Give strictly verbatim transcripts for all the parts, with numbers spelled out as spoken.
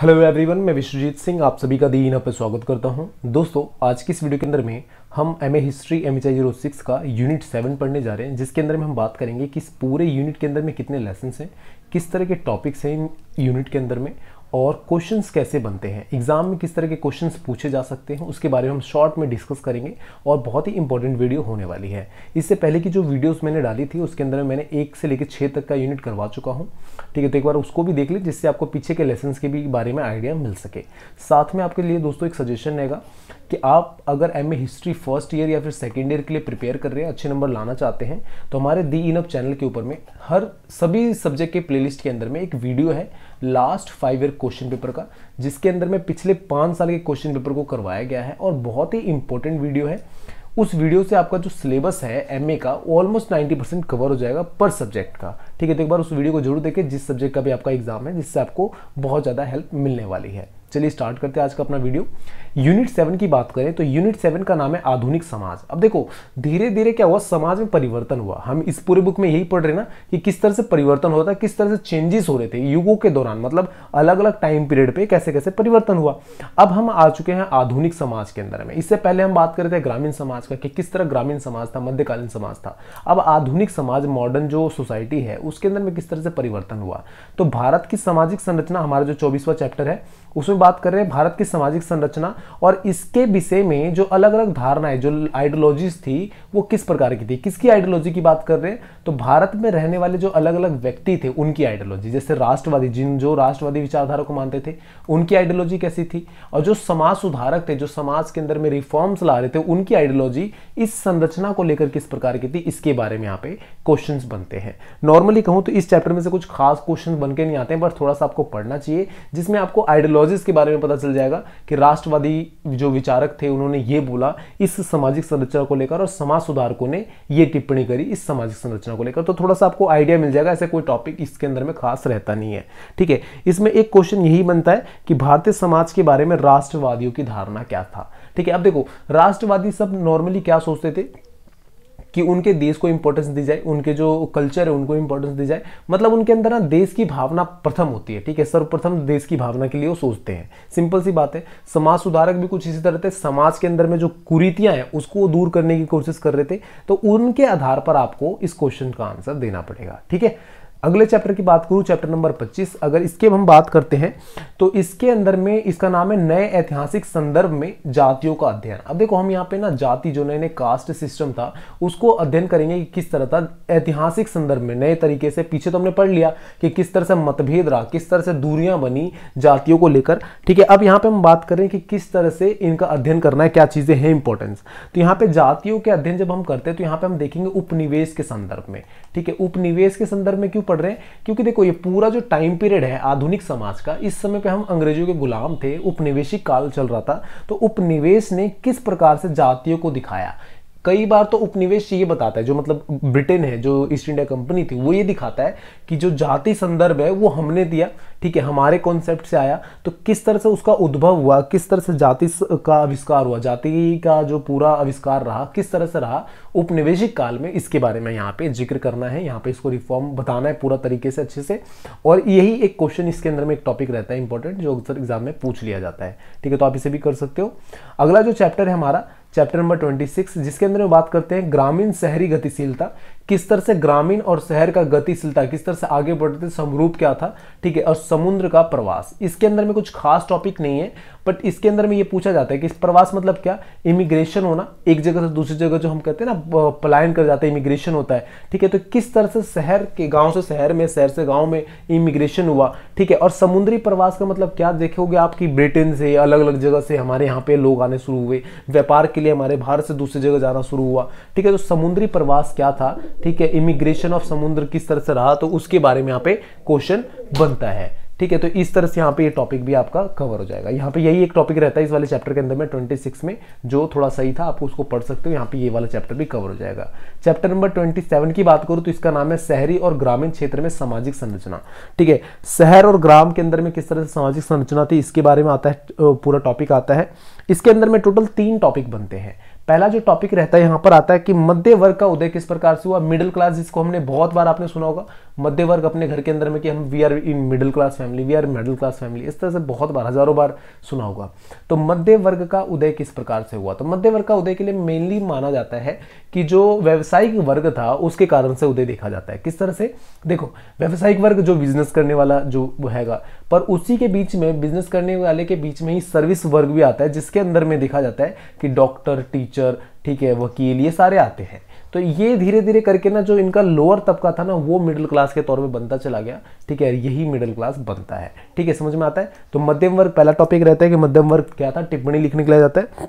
Hello everyone, मैं विश्वजीत सिंह आप सभी का दीन पर स्वागत करता हूं। दोस्तों, आज की इस वीडियो के अंदर में हम MA history M zero six का यूनिट सेवन पढ़ने जा रहे हैं, जिसके अंदर में हम बात करेंगे कि इस पूरे यूनिट के अंदर में कितने लेसन्स हैं, किस तरह के टॉपिक्स हैं यूनिट के अंदर में, और क्वेश्चंस कैसे बनते हैं, एग्जाम में किस तरह के क्वेश्चंस पूछे जा सकते हैं, उसके बारे में हम शॉर्ट में डिस्कस करेंगे। और बहुत ही इंपॉर्टेंट वीडियो होने वाली है। इससे पहले की जो वीडियोस मैंने डाली थी उसके अंदर मैंने एक से लेकर छः तक का यूनिट करवा चुका हूं, ठीक है। तो एक बार उसको भी देख लें, जिससे आपको पीछे के लेसन्स के भी बारे में आइडिया मिल सके। साथ में आपके लिए दोस्तों एक सजेशन रहेगा कि आप अगर M A history first year या फिर सेकेंड ईयर के लिए प्रिपेयर कर रहे हैं, अच्छे नंबर लाना चाहते हैं, तो हमारे दी इन अप चैनल के ऊपर में हर सभी सब्जेक्ट के प्लेलिस्ट के अंदर में एक वीडियो है last five year question paper का, जिसके अंदर में पिछले पाँच साल के क्वेश्चन पेपर को करवाया गया है और बहुत ही इंपॉर्टेंट वीडियो है। उस वीडियो से आपका जो सिलेबस है एमए का ऑलमोस्ट नाइंटी परसेंट कवर हो जाएगा पर सब्जेक्ट का, ठीक है। तो एक बार उस वीडियो को जरूर देखें जिस सब्जेक्ट का भी आपका एग्जाम है, जिससे आपको बहुत ज़्यादा हेल्प मिलने वाली है। चलिए स्टार्ट करते हैं आज का अपना वीडियो। यूनिट सेवन की बात करें तो यूनिट सेवन का नाम है आधुनिक समाज। अब देखो, धीरे धीरे क्या हुआ, समाज में परिवर्तन हुआ। हम इस पूरे बुक में यही पढ़ रहे हैं ना कि किस तरह से परिवर्तन होता है, किस तरह से चेंजेस हो रहे थे युगों के दौरान, मतलब अलग अलग टाइम पीरियड पे कैसे कैसे परिवर्तन हुआ। अब हम आ चुके हैं आधुनिक समाज के अंदर में। इससे पहले हम बात कर रहे थे ग्रामीण समाज का कि किस तरह ग्रामीण समाज था, मध्यकालीन समाज था। अब आधुनिक समाज, मॉडर्न जो सोसाइटी है, उसके अंदर में किस तरह से परिवर्तन हुआ। तो भारत की सामाजिक संरचना, हमारा जो चौबीसवां चैप्टर है उसमें बात कर रहे हैं भारत की सामाजिक संरचना, और इसके विषय में जो अलग अलग धारणाएं, जो आइडियोलॉजीज थी, वो किस प्रकार की थी। किसकी आइडियोलॉजी की बात कर रहे हैं, तो भारत में रहने वाले जो अलग अलग व्यक्ति थे उनकी आइडियोलॉजी, जैसे राष्ट्रवादी, जिन जो राष्ट्रवादी विचारधारा को मानते थे उनकी आइडियोलॉजी कैसी थी, और जो समाज सुधारक थे, जो समाज के अंदर में रिफॉर्म्स ला रहे थे, उनकी आइडियोलॉजी इस संरचना को लेकर किस प्रकार की थी। इसके बारे में यहाँ पे क्वेश्चन बनते हैं। नॉर्मली कहूँ तो इस चैप्टर में से कुछ खास क्वेश्चन बन के नहीं आते हैं, पर थोड़ा सा आपको पढ़ना चाहिए, जिसमें आपको आइडियोलॉजी के बारे में पता चल जाएगा कि राष्ट्रवादी जो विचारक थे उन्होंने ये बोला इस सामाजिक संरचना को लेकर, और समाज सुधारकों ने ये टिप्पणी करी इस सामाजिक संरचना को लेकर। तो थोड़ा सा आपको आइडिया मिल जाएगा। ऐसे कोई टॉपिक इसके अंदर में खास रहता नहीं है, ठीक है। इसमें एक क्वेश्चन यही बनता है कि भारतीय समाज के बारे में राष्ट्रवादियों की धारणा क्या था, ठीक है। अब देखो, राष्ट्रवादी सब नॉर्मली क्या सोचते थे कि उनके देश को इंपॉर्टेंस दी जाए, उनके जो कल्चर है उनको इंपॉर्टेंस दी जाए, मतलब उनके अंदर ना देश की भावना प्रथम होती है, ठीक है। सर्वप्रथम देश की भावना के लिए वो सोचते हैं, सिंपल सी बात है। समाज सुधारक भी कुछ इसी तरह थे, समाज के अंदर में जो कुरीतियां हैं उसको दूर करने की कोशिश कर रहे थे। तो उनके आधार पर आपको इस क्वेश्चन का आंसर देना पड़ेगा, ठीक है। अगले चैप्टर की बात करूं, चैप्टर नंबर पच्चीस, अगर इसके हम बात करते हैं तो इसके अंदर में इसका नाम है नए ऐतिहासिक संदर्भ में जातियों का अध्ययन। अब देखो, हम यहाँ पे ना जाति, जो नए नए कास्ट सिस्टम था, उसको अध्ययन करेंगे कि किस तरह था ऐतिहासिक संदर्भ में, नए तरीके से। पीछे तो हमने पढ़ लिया कि किस तरह से मतभेद रहा, किस तरह से दूरियां बनी जातियों को लेकर, ठीक है। अब यहाँ पे हम बात करें कि किस तरह से इनका अध्ययन करना है, क्या चीजें हैं इंपॉर्टेंस। तो यहाँ पे जातियों के अध्ययन जब हम करते हैं तो यहाँ पे हम देखेंगे उपनिवेश के संदर्भ में, ठीक है। उपनिवेश के संदर्भ में क्यों पढ़ रहे हैं, क्योंकि देखो ये पूरा जो टाइम पीरियड है आधुनिक समाज का, इस समय पे हम अंग्रेजों के गुलाम थे, उपनिवेशिक काल चल रहा था। तो उपनिवेश ने किस प्रकार से जातियों को दिखाया। कई बार तो उपनिवेश ये बताता है, जो मतलब ब्रिटेन है, जो ईस्ट इंडिया कंपनी थी, वो ये दिखाता है कि जो जाति संदर्भ है वो हमने दिया, ठीक है, हमारे कॉन्सेप्ट से आया। तो किस तरह से उसका उद्भव हुआ, किस तरह से जाति का आविष्कार हुआ, जाति का जो पूरा आविष्कार रहा किस तरह से रहा उपनिवेशिक काल में, इसके बारे में यहाँ पे जिक्र करना है। यहाँ पे इसको रिफॉर्म बताना है पूरा तरीके से, अच्छे से। और यही एक क्वेश्चन इसके अंदर में एक टॉपिक रहता है इंपॉर्टेंट, जो अक्सर एग्जाम में पूछ लिया जाता है, ठीक है। तो आप इसे भी कर सकते हो। अगला जो चैप्टर है हमारा, चैप्टर नंबर छब्बीस, जिसके अंदर में बात करते हैं ग्रामीण शहरी गतिशीलता, किस तरह से ग्रामीण और शहर का गतिशीलता किस तरह से आगे बढ़ते थे, समरूप क्या था, ठीक है। और समुद्र का प्रवास, इसके अंदर में कुछ खास टॉपिक नहीं है, बट इसके अंदर में ये पूछा जाता है कि प्रवास मतलब क्या, इमिग्रेशन होना, एक जगह से दूसरी जगह जो हम कहते हैं ना पलायन कर जाते हैं, इमिग्रेशन होता है, ठीक है। तो किस तरह से शहर के, गाँव से शहर में, शहर से गाँव में इमिग्रेशन हुआ, ठीक है। और समुद्री प्रवास का मतलब क्या, देखोगे आपकी ब्रिटेन से अलग अलग जगह से हमारे यहाँ पे लोग आने शुरू हुए, व्यापार के लिए हमारे भारत से दूसरी जगह जाना शुरू हुआ, ठीक है। तो समुद्री प्रवास क्या था, ठीक है, इमिग्रेशन ऑफ समुद्र किस तरह से रहा, तो उसके बारे में यहाँ पे क्वेश्चन बनता है, ठीक है। तो इस तरह से यहाँ पे ये टॉपिक भी आपका कवर हो जाएगा। यहाँ पे यही एक टॉपिक रहता है इस वाले चैप्टर के अंदर में छब्बीस में, जो थोड़ा सही था, आप उसको पढ़ सकते हो। यहाँ पे ये वाला चैप्टर भी कवर हो जाएगा। चैप्टर नंबर सत्ताईस की बात करूँ तो इसका नाम है शहरी और ग्रामीण क्षेत्र में सामाजिक संरचना, ठीक है। शहर और ग्राम के अंदर में किस तरह से सामाजिक संरचना थी, इसके बारे में आता है पूरा टॉपिक आता है। इसके अंदर में टोटल तीन टॉपिक बनते हैं। पहला जो टॉपिक रहता है यहाँ पर आता है कि मध्य वर्ग का उदय किस प्रकार से हुआ, मिडिल क्लास, जिसको हमने बहुत बार आपने सुना होगा, मध्य वर्ग अपने घर के अंदर में कि हम we are in middle class family, we are middle class family, इस तरह से बहुत बार हजारों बार सुना होगा। तो मध्य वर्ग का उदय किस प्रकार से हुआ? तो मध्य वर्ग का उदय के लिए मेनली माना जाता है कि जो व्यावसायिक वर्ग था उसके कारण से उदय देखा जाता है। किस तरह से? देखो, व्यावसायिक वर्ग जो बिजनेस करने वाला जो हैगा, पर उसी के बीच में, बिजनेस करने वाले के बीच में ही सर्विस वर्ग भी आता है, जिसके अंदर में देखा जाता है कि डॉक्टर, टीचर, ठीक है, वकील, ये सारे आते हैं। तो ये धीरे धीरे करके ना जो इनका लोअर तबका था ना वो मिडिल क्लास के तौर पे बनता चला गया, ठीक है, यही मिडिल क्लास बनता है, ठीक है, समझ में आता है। तो मध्यम वर्ग पहला टॉपिक रहता है कि मध्यम वर्ग क्या था, टिप्पणी लिखने के लिए जाता है।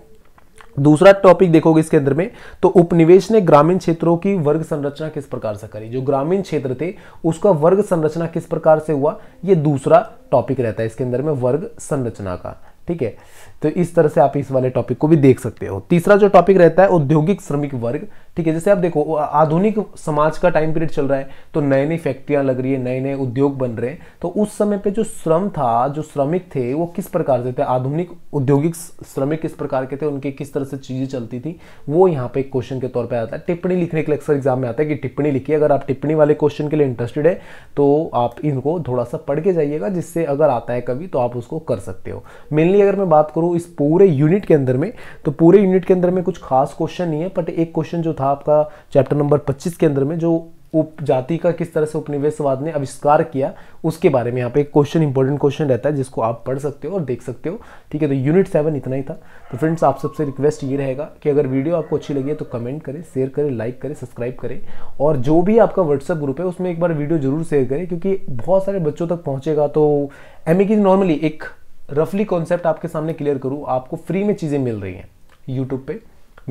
दूसरा टॉपिक देखोगे इसके अंदर में तो उपनिवेश ने ग्रामीण क्षेत्रों की वर्ग संरचना किस प्रकार से करी, जो ग्रामीण क्षेत्र थे उसका वर्ग संरचना किस प्रकार से हुआ, ये दूसरा टॉपिक रहता है इसके अंदर में, वर्ग संरचना का, ठीक है। तो इस तरह से आप इस वाले टॉपिक को भी देख सकते हो। तीसरा जो टॉपिक रहता है औद्योगिक श्रमिक वर्ग, ठीक है, जैसे आप देखो आधुनिक समाज का टाइम पीरियड चल रहा है, तो नए नई फैक्ट्रियां लग रही है, नए नए उद्योग बन रहे हैं, तो उस समय पे जो श्रम था, जो श्रमिक थे वो किस प्रकार से थे, आधुनिक औद्योगिक श्रमिक किस प्रकार के थे, उनकी किस तरह से चीजें चलती थी, वो यहाँ पे क्वेश्चन के तौर पर आता है। टिप्पणी लिखने के लिए अक्सर एग्जाम में आता है कि टिप्पणी लिखिए। अगर आप टिप्पणी वाले क्वेश्चन के लिए इंटरेस्टेड है तो आप इनको थोड़ा सा पढ़ के जाइएगा, जिससे अगर आता है कभी तो आप उसको कर सकते हो। मेनली अगर मैं बात करूँ इस पूरे यूनिट के अंदर में, तो पूरे यूनिट के अंदर में कुछ खास क्वेश्चन नहीं है, बट एक क्वेश्चन जो था आपका चैप्टर नंबर पच्चीस के अंदर में, जो उपजाति का किस तरह से उपनिवेशवाद ने आविष्कार किया, उसके बारे में यहाँ पे एक क्वेश्चन, इंपॉर्टेंट क्वेश्चन रहता है, जिसको आप पढ़ सकते हो और देख सकते हो, ठीक है। तो यूनिट सेवन इतना ही था। तो फ्रेंड्स, आप सबसे रिक्वेस्ट ये रहेगा कि अगर वीडियो आपको अच्छी लगी है तो कमेंट करें, शेयर करें, लाइक करें, सब्सक्राइब करें, और जो भी आपका व्हाट्सएप ग्रुप है उसमें एक बार वीडियो जरूर शेयर करें, क्योंकि बहुत सारे बच्चों तक पहुँचेगा। तो एमए की नॉर्मली एक रफली कॉन्सेप्ट आपके सामने क्लियर करूँ, आपको फ्री में चीज़ें मिल रही हैं यूट्यूब पे,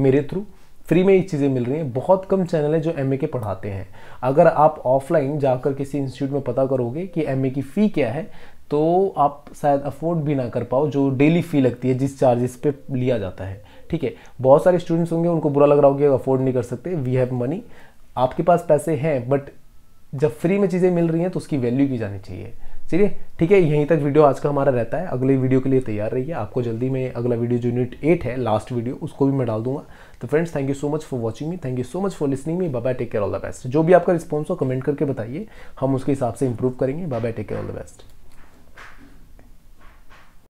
मेरे थ्रू फ्री में ये चीज़ें मिल रही हैं। बहुत कम चैनल है जो एमए के पढ़ाते हैं। अगर आप ऑफलाइन जाकर किसी इंस्टीट्यूट में पता करोगे कि एमए की फ़ी क्या है, तो आप शायद अफोर्ड भी ना कर पाओ जो डेली फ़ी लगती है, जिस चार्जेस पे लिया जाता है, ठीक है। बहुत सारे स्टूडेंट्स होंगे उनको बुरा लग रहा होगा, अफोर्ड नहीं कर सकते। वी हैव मनी, आपके पास पैसे हैं, बट जब फ्री में चीज़ें मिल रही हैं तो उसकी वैल्यू की जानी चाहिए। चलिए ठीक है, यहीं तक वीडियो आज का हमारा रहता है। अगले वीडियो के लिए तैयार रहिए। आपको जल्दी में अगला वीडियो जो यूनिट एट है, लास्ट वीडियो, उसको भी मैं डाल दूंगा। तो friends, thank you so much for watching me, thank you so much for listening me. Bye bye, take care, all the best. जो भी आपका रिस्पॉन्स हो कमेंट करके बताइए, हम उसके हिसाब से इंप्रूव करेंगे। Bye bye, take care, all the best.